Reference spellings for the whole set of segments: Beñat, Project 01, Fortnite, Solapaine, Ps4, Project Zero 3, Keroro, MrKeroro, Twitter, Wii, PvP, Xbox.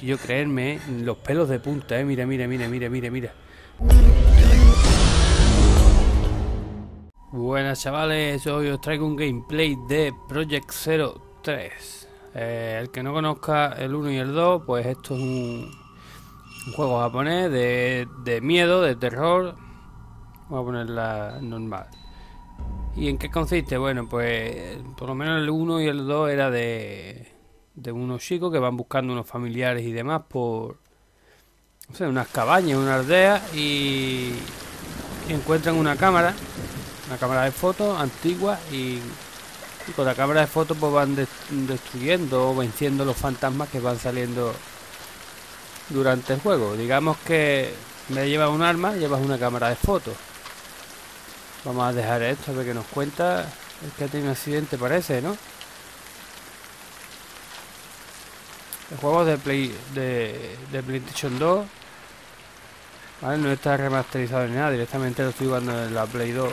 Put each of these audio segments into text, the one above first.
Yo creerme, los pelos de punta, mira, mira, mira, mira, mira, mira. Buenas chavales, hoy os traigo un gameplay de Project 03. El que no conozca el 1 y el 2, pues esto es un juego japonés de miedo, de terror. Voy a ponerla normal. ¿Y en qué consiste? Bueno, pues por lo menos el 1 y el 2 era de unos chicos que van buscando unos familiares y demás por, no sé, unas cabañas, una aldea, y encuentran una cámara de fotos antigua, y con la cámara de fotos pues van destruyendo o venciendo los fantasmas que van saliendo durante el juego. Digamos que en vez de llevar un arma, llevas una cámara de fotos. Vamos a dejar esto, a ver qué nos cuenta. Es que ha tenido un accidente, parece, ¿no? El juego de PlayStation 2. Vale, no está remasterizado ni nada, directamente lo estoy jugando en la Play 2.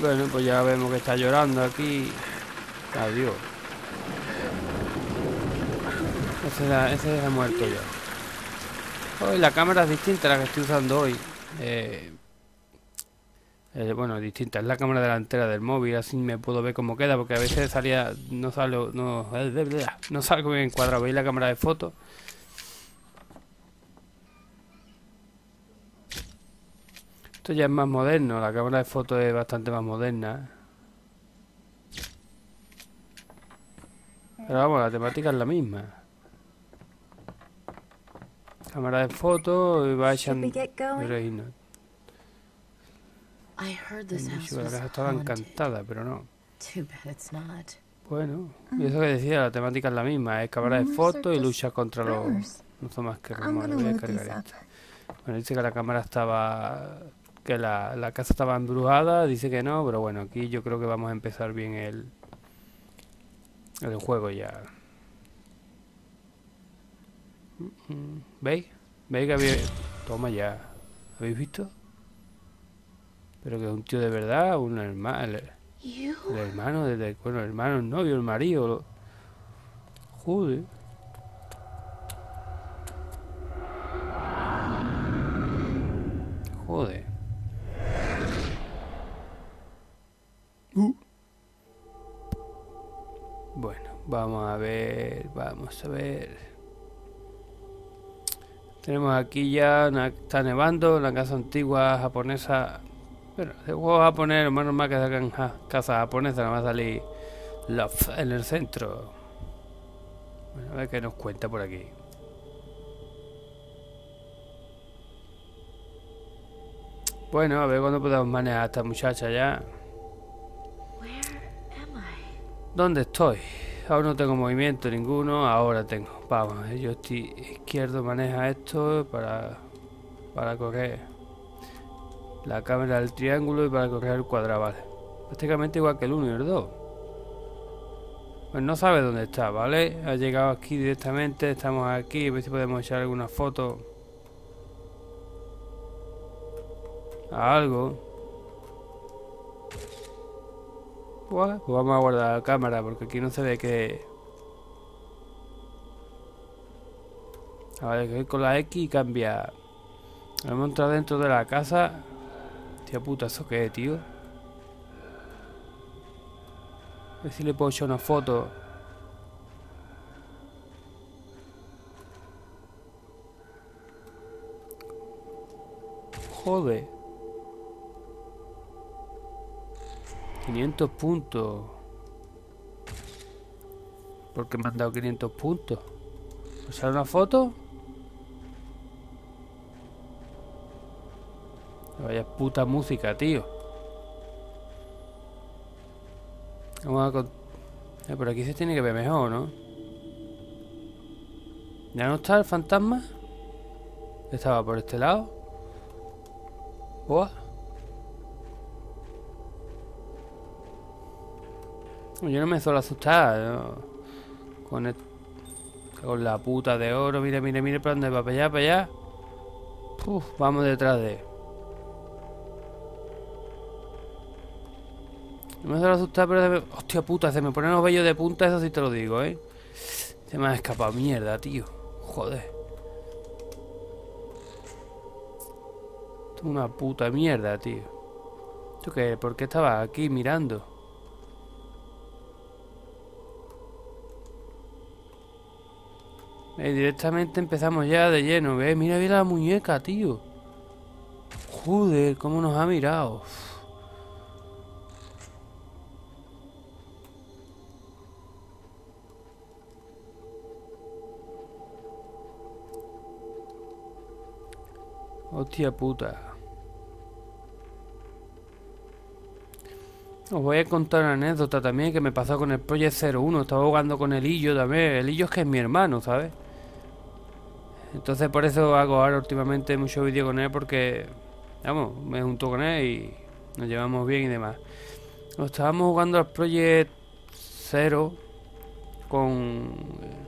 Bueno, pues ya vemos que está llorando aquí. Adiós. Ese está muerto ya. Hoy la cámara es distinta a la que estoy usando hoy. Bueno, distinta, es la cámara delantera del móvil, así me puedo ver cómo queda, porque a veces salía, no salgo bien encuadrado. ¿Veis la cámara de fotos? Esto ya es más moderno, la cámara de fotos es bastante más moderna, pero vamos, la temática es la misma. Cámara de fotos y va echando reino. La casa estaba encantada, pero no. Bueno, y eso que decía, la temática es la misma, es cámara de fotos y lucha contra los... No son más que rumores. Voy a cargar esto. Bueno, dice que la cámara estaba... que la casa estaba embrujada, dice que no, pero bueno, aquí yo creo que vamos a empezar bien el juego ya. ¿Veis? ¿Veis que había... Toma ya. ¿Habéis visto? Pero que es un tío de verdad, un hermano... El hermano, bueno, el hermano, el novio, el marido... Joder. Joder. Bueno, vamos a ver... Tenemos aquí ya, está nevando, la casa antigua japonesa. Bueno, el juego japonés, lo más normal que sacan casa japonesa, nada más salir Love en el centro. Bueno, a ver qué nos cuenta por aquí. Bueno, a ver cuándo podemos manejar a esta muchacha ya. ¿Dónde estoy? Ahora no tengo movimiento ninguno, ahora tengo. Vamos, yo estoy izquierdo, maneja esto para correr la cámara del triángulo y para correr el cuadrado, ¿vale? Prácticamente igual que el 1 y el 2. Pues no sabe dónde está, ¿vale? Ha llegado aquí directamente, estamos aquí, a ver si podemos echar alguna foto. A algo. Pues vamos a guardar la cámara porque aquí no se ve que... A ver, con la X cambia. Vamos a entrar dentro de la casa. Tía puta, ¿eso qué es, tío? A ver si le puedo echar una foto. Joder. 500 puntos. ¿Por qué me han dado 500 puntos? ¿O sea, una foto? Vaya puta música, tío. Vamos a... por aquí se tiene que ver mejor, ¿no? ¿Ya no está el fantasma? Estaba por este lado. Boa. Yo no me suelo asustar, ¿no? Con la puta de oro. Mira, mira, mira, para dónde va, para allá, para allá. Uf, vamos detrás de él. No me suelo asustar, pero... Hostia puta, se me ponen los vellos de punta, eso sí te lo digo, ¿eh? Se me ha escapado mierda, tío. Joder. Esto es una puta mierda, tío. ¿Esto qué? ¿Por qué estaba aquí mirando? Directamente empezamos ya de lleno, ¿ves? Mira bien la muñeca, tío. Joder, cómo nos ha mirado. Hostia puta. Os voy a contar una anécdota también que me pasó con el Project 01. Estaba jugando con el Illo también. El Illo es que es mi hermano, ¿sabes? Entonces por eso hago ahora últimamente muchos vídeos con él, porque vamos, me junto con él y nos llevamos bien y demás. Nos estábamos jugando al Project 0 con...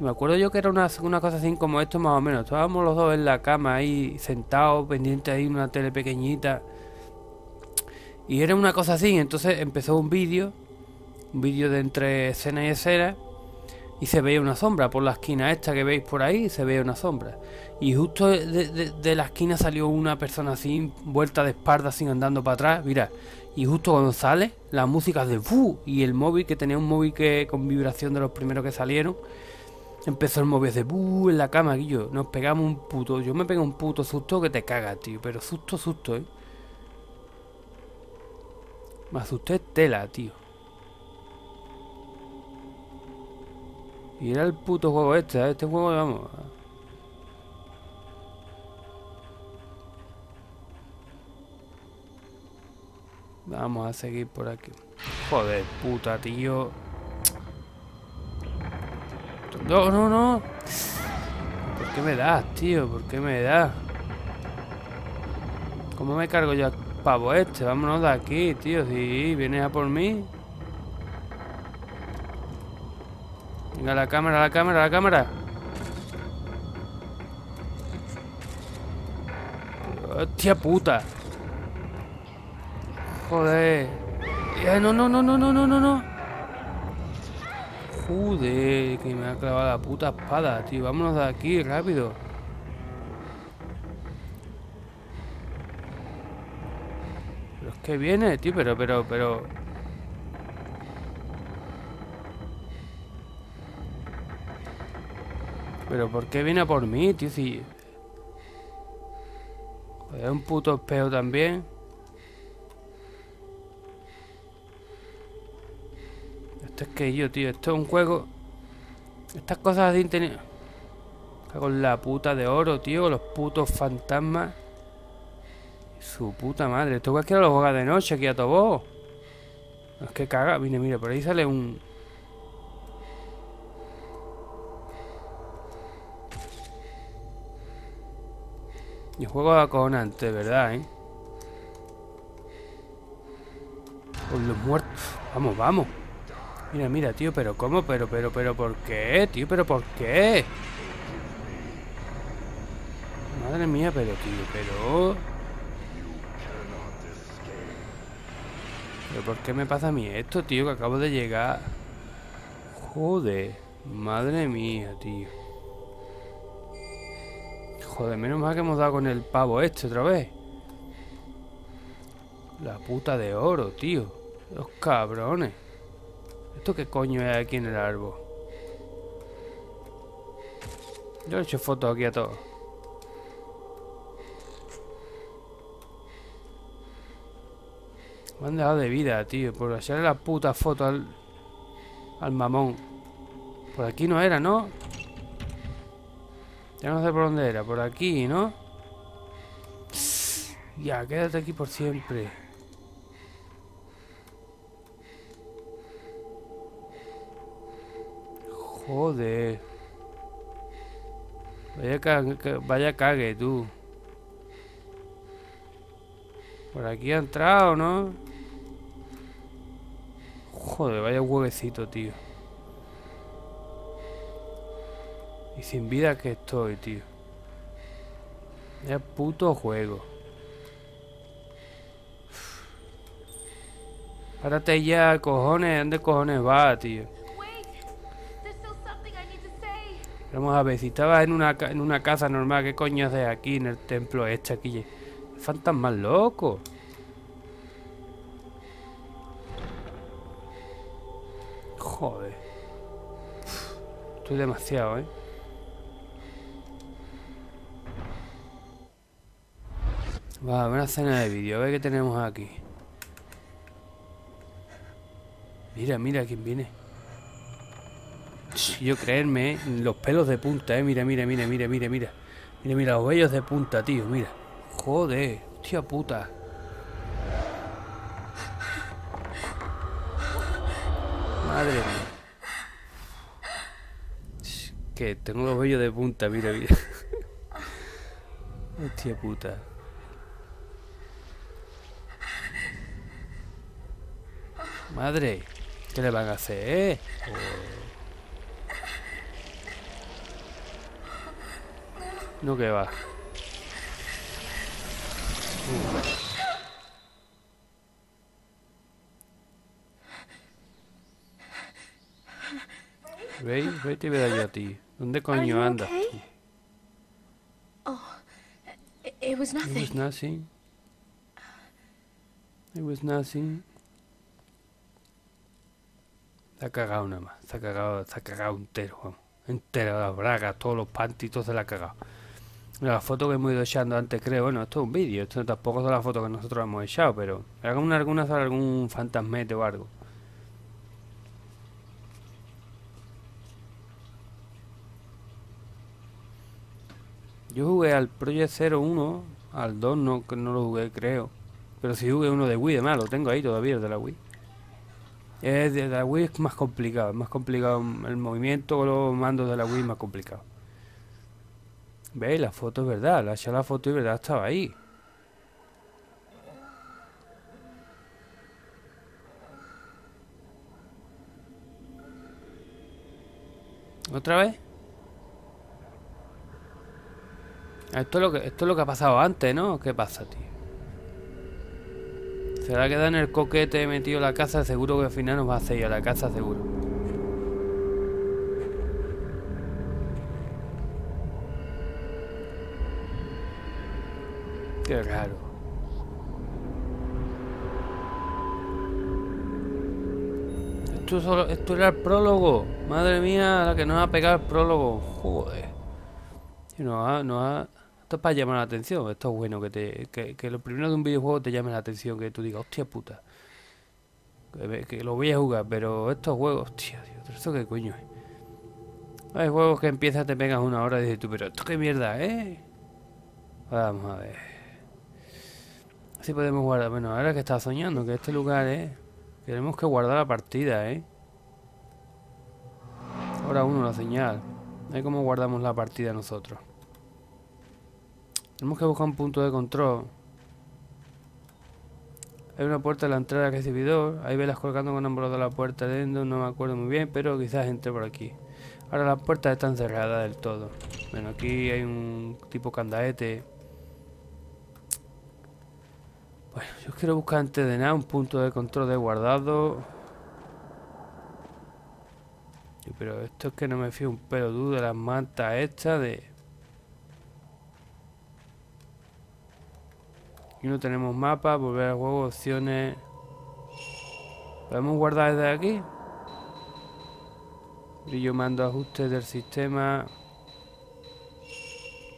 Me acuerdo yo que era una cosa así como esto más o menos. Estábamos los dos en la cama ahí sentados, pendientes ahí una tele pequeñita. Y era una cosa así, entonces empezó un vídeo de entre escena y escena. Y se veía una sombra por la esquina esta que veis por ahí, se veía una sombra. Y justo de la esquina salió una persona así, vuelta de espalda, así andando para atrás, mira. Y justo cuando sale, las músicas de ¡fu! Y el móvil, que tenía un móvil que con vibración de los primeros que salieron. Empezó el móvil de ¡bu! En la cama, Guillo. Nos pegamos un puto... Yo me pegué un puto susto que te cagas, tío. Pero susto, susto, ¿eh? Me asusté tela, tío. Y era el puto juego este, ¿eh? Este juego, vamos. Vamos a seguir por aquí. Joder, puta, tío. No, no, no. ¿Por qué me das, tío? ¿Por qué me das? ¿Cómo me cargo yo al pavo este? Vámonos de aquí, tío. Si vienes a por mí. Venga, la cámara, la cámara, la cámara. Hostia puta. Joder. No, no, no, no, no, no, no, no. Joder, que me ha clavado la puta espada, tío. Vámonos de aquí, rápido. Pero es que viene, tío, pero. Pero ¿por qué viene a por mí, tío? Si... Joder, un puto espejo también. Esto es que yo, tío. Esto es un juego... Estas cosas así tenían... Con la puta de oro, tío. Con los putos fantasmas. Su puta madre. Esto cualquiera lo juega de noche aquí a Tobó. Es que caga. Mira, mira. Por ahí sale un... Y juego acojonante, ¿verdad, eh? Con los muertos. Vamos, vamos. Mira, mira, tío, pero ¿cómo? Pero, ¿por qué, tío? ¿Pero por qué? Madre mía, pero, tío, pero... ¿Pero por qué me pasa a mí esto, tío? Que acabo de llegar. Joder. Madre mía, tío. Joder, menos mal que hemos dado con el pavo este otra vez. La puta de oro, tío. Los cabrones. ¿Esto qué coño es aquí en el árbol? Yo le he hecho fotos aquí a todos. Me han dejado de vida, tío. Por echarle la puta foto al mamón. Por aquí no era, ¿no? Ya no sé por dónde era, por aquí, ¿no? Ya, quédate aquí por siempre. Joder. Vaya cague, tú. Por aquí ha entrado, ¿no? Joder, vaya huevecito, tío. Y sin vida que estoy, tío. Es puto juego. Párate ya, cojones. ¿Dónde cojones va, tío? Vamos a ver, si estabas en una casa normal, ¿qué coño haces aquí en el templo este aquí? Fantasmas locos. Joder. Estoy demasiado, ¿eh? Va, una escena de vídeo, a ver qué tenemos aquí. Mira, mira quién viene. Yo creerme, ¿eh? Los pelos de punta, mira, mira, mira, mira, mira, mira. Mira, mira, los vellos de punta, tío, mira. Joder, hostia puta. Madre mía. Que tengo los vellos de punta, mira, mira. Hostia puta. Madre, ¿qué le van a hacer, eh? No, que va. ¿Veis? Vete y ve yo a ti. ¿Dónde coño andas? Oh, it was nothing. It was nothing. It was nothing. Se ha cagado nada más, se ha cagado entero, vamos. Entero, las bragas, todos los pantitos se la ha cagado. La foto que hemos ido echando antes, creo, bueno, esto es un vídeo, esto tampoco son las fotos que nosotros hemos echado, pero alguna sale algún fantasmete o algo. Yo jugué al Project 01, al 2 no lo jugué, creo. Pero si jugué uno de Wii, además, lo tengo ahí todavía, el de la Wii. Es de la Wii, es más complicado, el movimiento con los mandos de la Wii es más complicado. ¿Veis? La foto es verdad, la eché la foto y verdad estaba ahí. ¿Otra vez? Esto es lo que ha pasado antes, ¿no? ¿Qué pasa, tío? ¿Será que dan el coquete metido en la casa? Seguro que al final nos va a hacer ir a la casa, seguro. Qué raro. Esto era el prólogo. Madre mía, la que nos ha pegado el prólogo. Joder. Esto es para llamar la atención, esto es bueno, que lo primero de un videojuego te llame la atención, que tú digas, hostia puta, que lo voy a jugar, pero estos juegos, hostia, Dios, ¿esto qué coño es? Hay juegos que empiezas, te pegas una hora y dices tú, pero esto qué mierda, ¿eh? Vamos a ver. Así podemos guardar, bueno, ahora que estaba soñando, que este lugar, tenemos que guardar la partida, Ahora uno la señal, ahí como guardamos la partida nosotros. Tenemos que buscar un punto de control. Hay una puerta a la entrada del recibidor. Hay velas colgando con ambos de la puerta dentro. No me acuerdo muy bien, pero quizás entre por aquí. Ahora las puertas están cerradas del todo. Bueno, aquí hay un tipo candaete. Bueno, yo quiero buscar antes de nada un punto de control de guardado. Pero esto es que no me fío un pelo de las mantas estas de... Aquí no tenemos mapa, volver al juego, opciones. ¿Podemos guardar desde aquí? Brillo, mando, ajustes del sistema.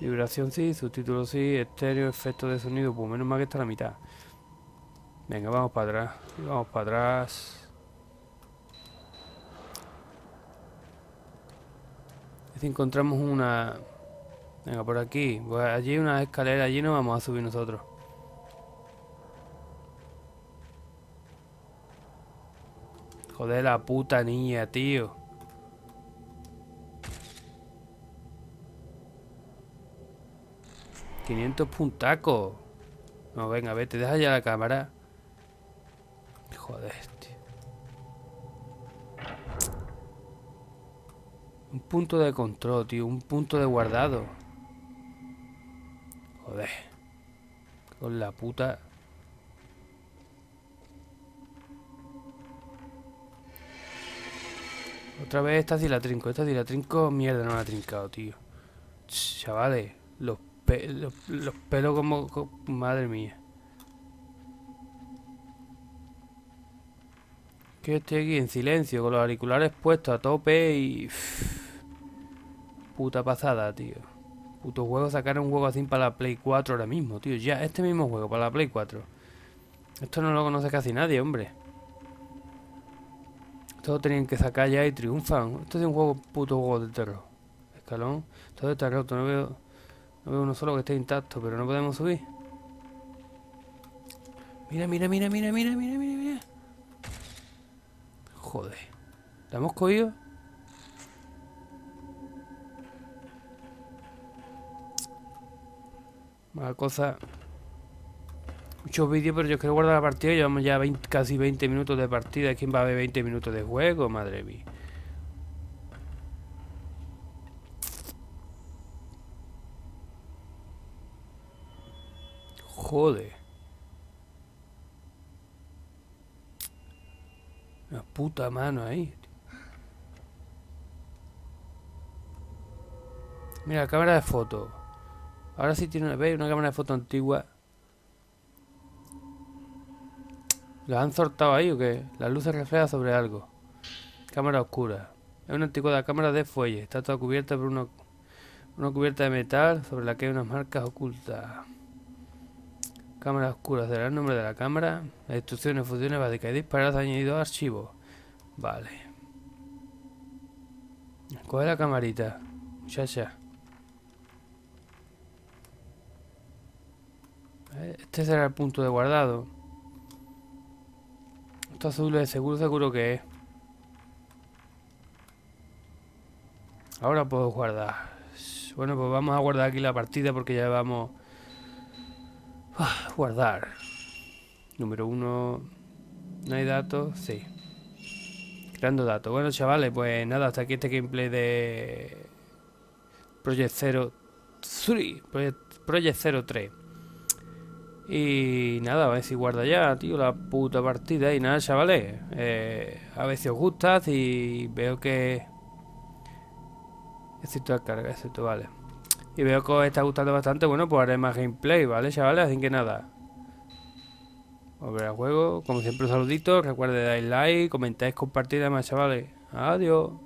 Vibración sí, subtítulos sí, estéreo, efectos de sonido. Pues menos mal que está a la mitad. Venga, vamos para atrás. Vamos para atrás. Si encontramos una... Venga, por aquí. Pues allí hay una escalera, allí no vamos a subir nosotros. Joder, la puta niña, tío. ¡500 puntacos! No, venga, vete, deja ya la cámara. Joder, tío. Un punto de control, tío. Un punto de guardado. Joder. Con la puta... Otra vez esta sí la trinco. Esta sí la trinco. Mierda, no la he trincado, tío. Chavales, los pelos como... Madre mía. Que estoy aquí en silencio, con los auriculares puestos a tope y... Puta pasada, tío. Puto juego, sacar un juego así para la Play 4 ahora mismo, tío. Ya, este mismo juego para la Play 4. Esto no lo conoce casi nadie, hombre. Esto lo tenían que sacar ya y triunfan. Esto es un juego, puto juego de terror. Escalón. Todo está roto, no veo uno solo que esté intacto, pero no podemos subir. Mira, mira, mira, mira, mira, mira, mira, mira. Joder. ¿La hemos cogido? Mala cosa. Muchos vídeos, pero yo quiero guardar la partida. Llevamos ya casi 20 minutos de partida. ¿Quién va a ver 20 minutos de juego? Madre mía. Joder. Una puta mano ahí. Mira, cámara de foto. Ahora sí tiene una, ¿veis? Una cámara de foto antigua. ¿La han sortado ahí o qué? Las luces reflejan sobre algo. Cámara oscura. Es una antigua cámara de fuelle. Está toda cubierta por una cubierta de metal sobre la que hay unas marcas ocultas. Cámara oscura. Será el nombre de la cámara. Las instrucciones, funciones básicas y disparadas añadidos a archivos. Vale. Coge la camarita, muchacha. Este será el punto de guardado. Esto azul es seguro que es. Ahora puedo guardar. Bueno, pues vamos a guardar aquí la partida porque ya vamos... guardar. Número 1. ¿No hay datos? Sí. Creando datos. Bueno, chavales, pues nada, hasta aquí este gameplay de... Project 03. Y nada, a ver si guarda ya, tío, la puta partida. Y nada, chavales, a ver si os gusta. Si veo que... Excepto la carga, excepto, vale. Y veo que os está gustando bastante. Bueno, pues haré más gameplay, ¿vale, chavales? Así que nada, volver al juego. Como siempre, un saludito. Recuerden, dais like, comentáis, compartid. Además, chavales, adiós.